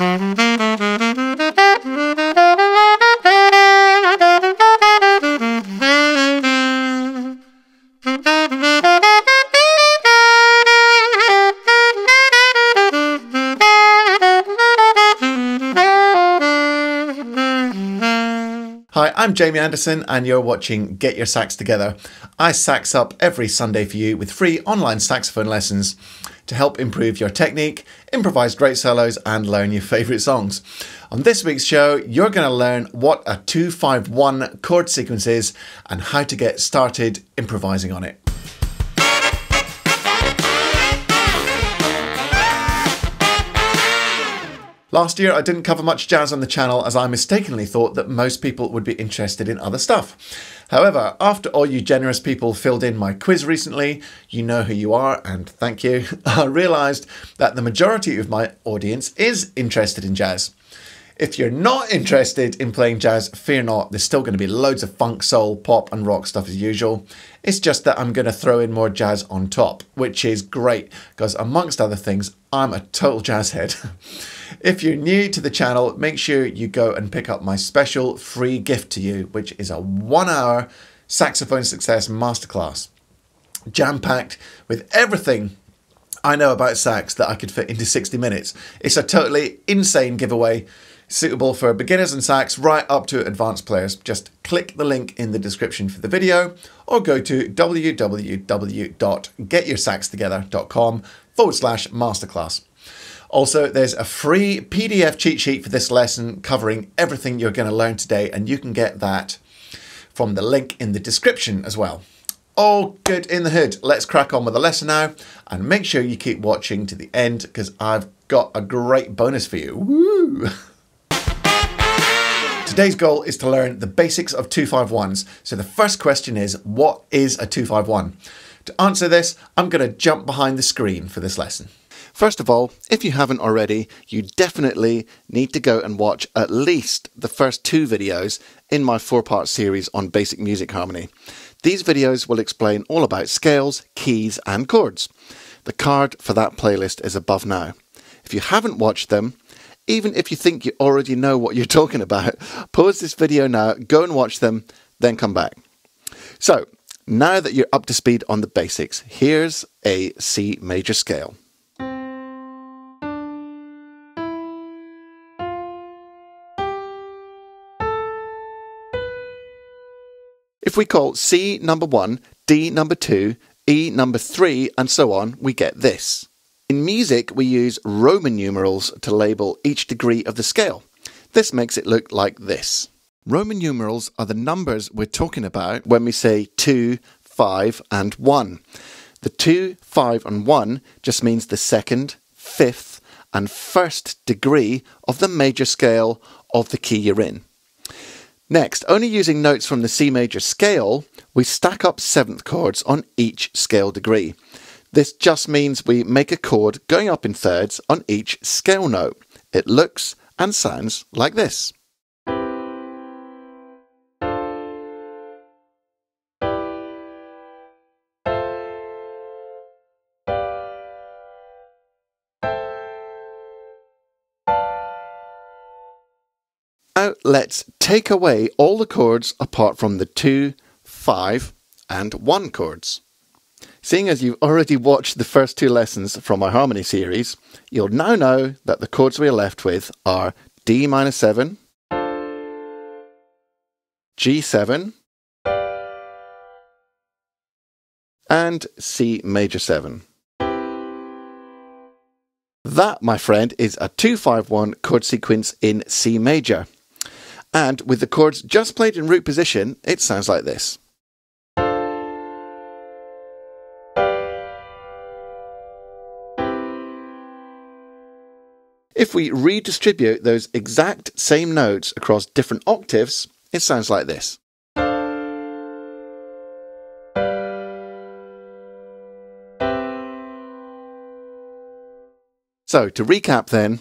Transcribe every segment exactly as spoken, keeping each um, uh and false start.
Hi, I'm Jamie Anderson and you're watching Get Your Sax Together. I sax up every Sunday for you with free online saxophone lessons to help improve your technique, improvise great solos and learn your favourite songs. On this week's show, you're going to learn what a two five one chord sequence is and how to get started improvising on it. Last year I didn't cover much jazz on the channel as I mistakenly thought that most people would be interested in other stuff. However, after all you generous people filled in my quiz recently, you know who you are and thank you, I realised that the majority of my audience is interested in jazz. If you're not interested in playing jazz, fear not, there's still going to be loads of funk, soul, pop and rock stuff as usual. It's just that I'm going to throw in more jazz on top, which is great because amongst other things, I'm a total jazz head. If you're new to the channel, make sure you go and pick up my special free gift to you, which is a one hour saxophone success masterclass, jam-packed with everything I know about sax that I could fit into sixty minutes. It's a totally insane giveaway, suitable for beginners and sax right up to advanced players. Just click the link in the description for the video or go to www dot get your sax together dot com forward slash masterclass. Also, there's a free P D F cheat sheet for this lesson covering everything you're going to learn today, and you can get that from the link in the description as well. All good in the hood. Let's crack on with the lesson now and make sure you keep watching to the end because I've got a great bonus for you. Woo! Today's goal is to learn the basics of two five ones. So the first question is, what is a two five one? To answer this, I'm going to jump behind the screen for this lesson. First of all, if you haven't already, you definitely need to go and watch at least the first two videos in my four-part series on basic music harmony. These videos will explain all about scales, keys and chords. The card for that playlist is above now. If you haven't watched them, even if you think you already know what you're talking about, pause this video now, go and watch them, then come back. So, now that you're up to speed on the basics, here's a C major scale. If we call C number one, D number two, E number three, and so on, we get this. In music, we use Roman numerals to label each degree of the scale. This makes it look like this. Roman numerals are the numbers we're talking about when we say two, five, and one. The two, five, and one just means the second, fifth, and first degree of the major scale of the key you're in. Next, only using notes from the C major scale, we stack up seventh chords on each scale degree. This just means we make a chord going up in thirds on each scale note. It looks and sounds like this. Now let's take away all the chords apart from the two, five and one chords. Seeing as you've already watched the first two lessons from my harmony series, you'll now know that the chords we are left with are D minor seven, G seven and C major seven. That, my friend, is a two five one chord sequence in C major. And with the chords just played in root position, it sounds like this. If we redistribute those exact same notes across different octaves, it sounds like this. So, to recap then,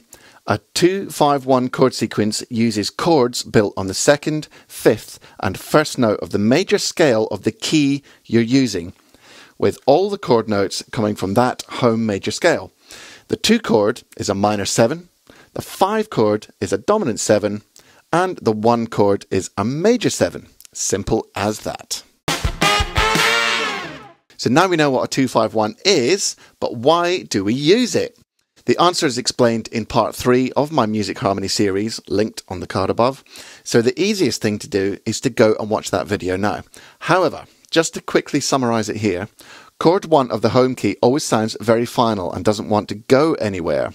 a two five one chord sequence uses chords built on the second, fifth and first note of the major scale of the key you're using, with all the chord notes coming from that home major scale. The two chord is a minor seven, The five chord is a dominant seven, and the one chord is a major seven. Simple as that. So now we know what a two five one is, but why do we use it? The answer is explained in part three of my Music Harmony series, linked on the card above. So the easiest thing to do is to go and watch that video now. However, just to quickly summarize it here, chord one of the home key always sounds very final and doesn't want to go anywhere.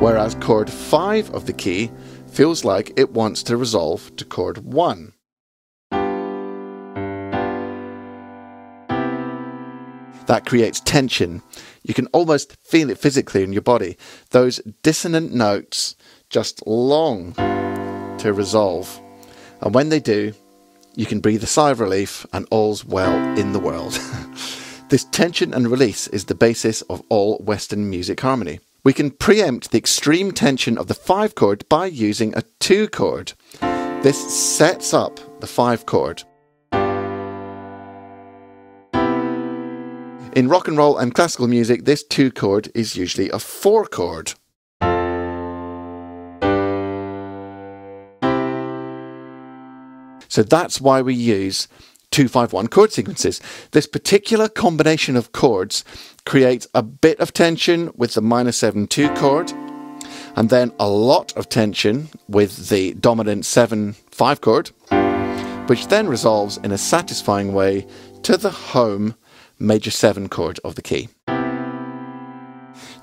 Whereas chord five of the key feels like it wants to resolve to chord one. That creates tension. You can almost feel it physically in your body. Those dissonant notes just long to resolve. And when they do, you can breathe a sigh of relief and all's well in the world. This tension and release is the basis of all Western music harmony. We can preempt the extreme tension of the five chord by using a two chord. This sets up the five chord. In rock and roll and classical music, this two chord is usually a four chord. So that's why we use two five one chord sequences. This particular combination of chords creates a bit of tension with the minor seven two chord, and then a lot of tension with the dominant seven five chord, which then resolves in a satisfying way to the home major seven chord of the key.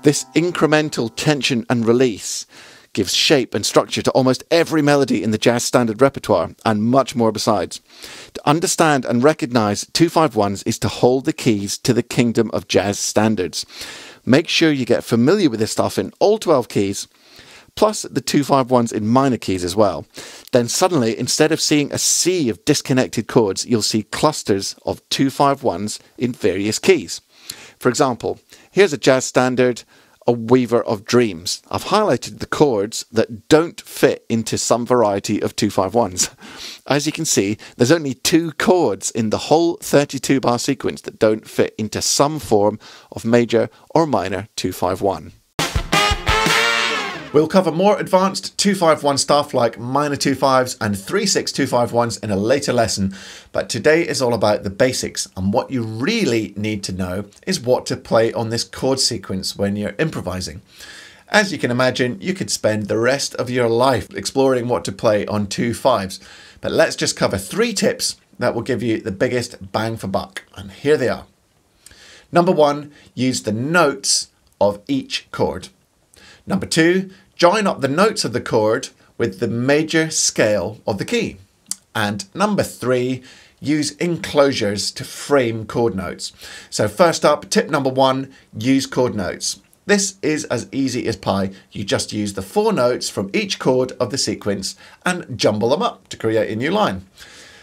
This incremental tension and release gives shape and structure to almost every melody in the jazz standard repertoire, and much more besides. To understand and recognise two five ones is to hold the keys to the kingdom of jazz standards. Make sure you get familiar with this stuff in all twelve keys, plus the two five ones in minor keys as well. Then suddenly, instead of seeing a sea of disconnected chords, you'll see clusters of two five ones in various keys. For example, here's a jazz standard, A Weaver of Dreams. I've highlighted the chords that don't fit into some variety of two five ones. As you can see, there's only two chords in the whole thirty-two bar sequence that don't fit into some form of major or minor two five one. We'll cover more advanced two five one stuff like minor two fives and three six two five ones in a later lesson, but today is all about the basics, and what you really need to know is what to play on this chord sequence when you're improvising. As you can imagine, you could spend the rest of your life exploring what to play on two fives, but let's just cover three tips that will give you the biggest bang for buck, and here they are. Number one, use the notes of each chord. Number two, join up the notes of the chord with the major scale of the key. And number three, use enclosures to frame chord notes. So first up, tip number one, use chord notes. This is as easy as pie. You just use the four notes from each chord of the sequence and jumble them up to create a new line.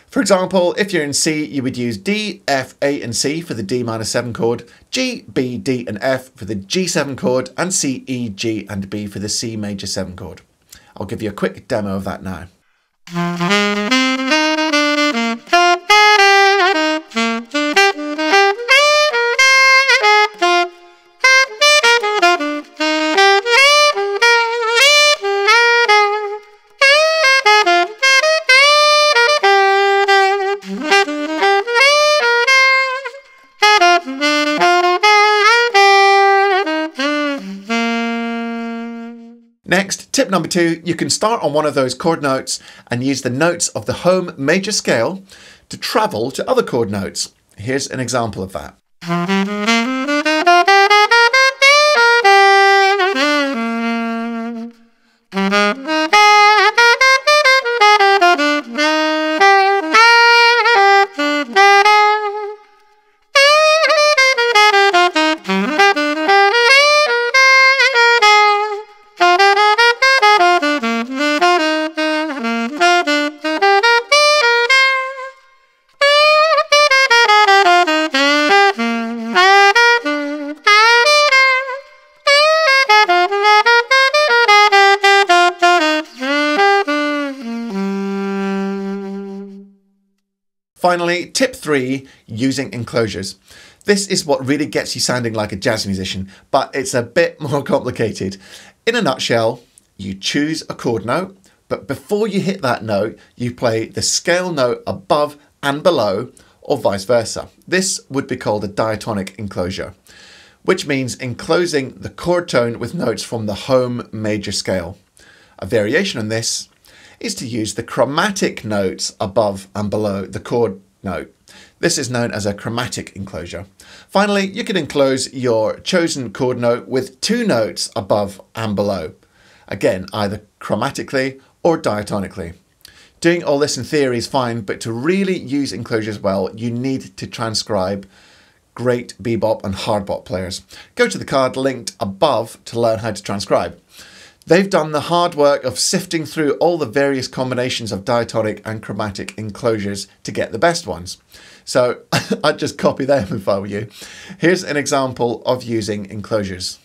For example, if you're in C, you would use D, F, A and C for the D minor seven chord, G, B, D and F for the G seven chord, and C, E, G and B for the C major seven chord. I'll give you a quick demo of that now. Next, tip number two, you can start on one of those chord notes and use the notes of the home major scale to travel to other chord notes. Here's an example of that. Finally, tip three, using enclosures. This is what really gets you sounding like a jazz musician, but it's a bit more complicated. In a nutshell, you choose a chord note, but before you hit that note, you play the scale note above and below, or vice versa. This would be called a diatonic enclosure, which means enclosing the chord tone with notes from the home major scale. A variation on this is to use the chromatic notes above and below the chord note. This is known as a chromatic enclosure. Finally, you can enclose your chosen chord note with two notes above and below. Again, either chromatically or diatonically. Doing all this in theory is fine, but to really use enclosures well, you need to transcribe great bebop and hard bop players. Go to the card linked above to learn how to transcribe. They've done the hard work of sifting through all the various combinations of diatonic and chromatic enclosures to get the best ones. So I'd just copy them if I were you. Here's an example of using enclosures.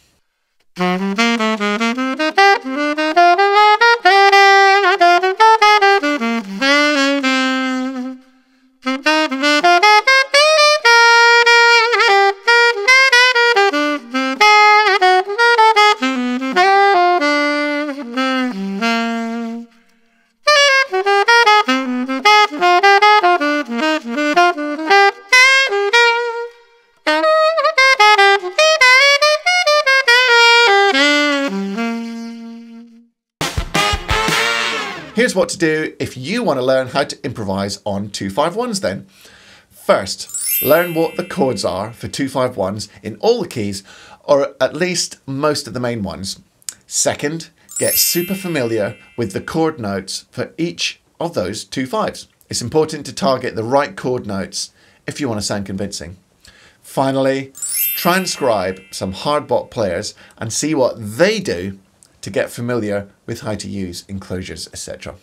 Here's what to do if you want to learn how to improvise on two five ones then. First, learn what the chords are for two five ones in all the keys, or at least most of the main ones. Second, get super familiar with the chord notes for each of those two fives. It's important to target the right chord notes if you want to sound convincing. Finally, transcribe some hard bop players and see what they do to get familiar with how to use enclosures, et cetera.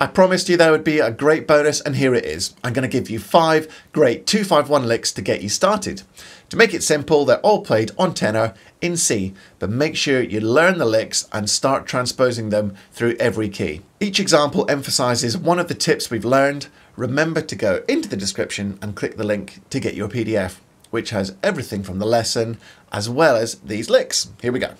I promised you there would be a great bonus, and here it is. I'm going to give you five great two five one licks to get you started. To make it simple, they're all played on tenor in C, but make sure you learn the licks and start transposing them through every key. Each example emphasizes one of the tips we've learned. Remember to go into the description and click the link to get your P D F, which has everything from the lesson as well as these licks. Here we go.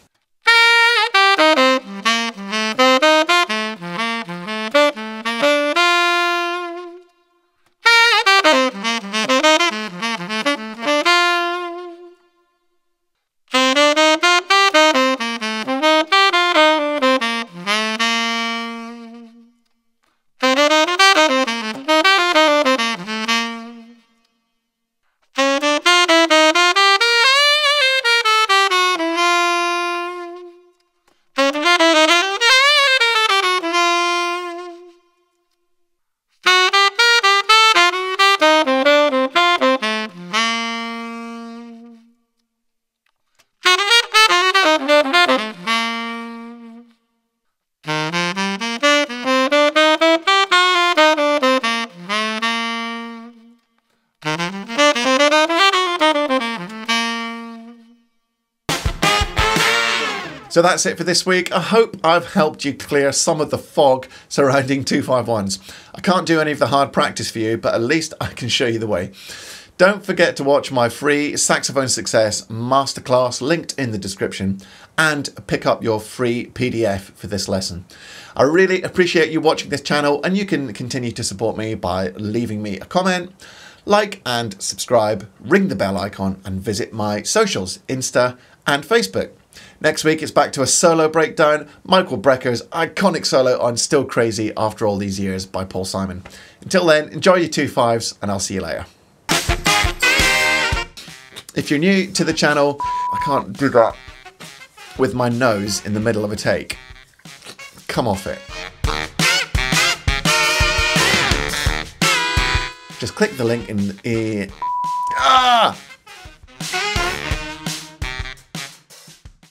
So that's it for this week. I hope I've helped you clear some of the fog surrounding two five ones. I can't do any of the hard practice for you, but at least I can show you the way. Don't forget to watch my free Saxophone Success Masterclass linked in the description, and pick up your free P D F for this lesson. I really appreciate you watching this channel, and you can continue to support me by leaving me a comment, like and subscribe, ring the bell icon, and visit my socials, Insta and Facebook. Next week, it's back to a solo breakdown, Michael Brecker's iconic solo on Still Crazy After All These Years by Paul Simon. Until then, enjoy your two fives, and I'll see you later. If you're new to the channel, I can't do that with my nose in the middle of a take. Come off it. Just click the link in the... Ah!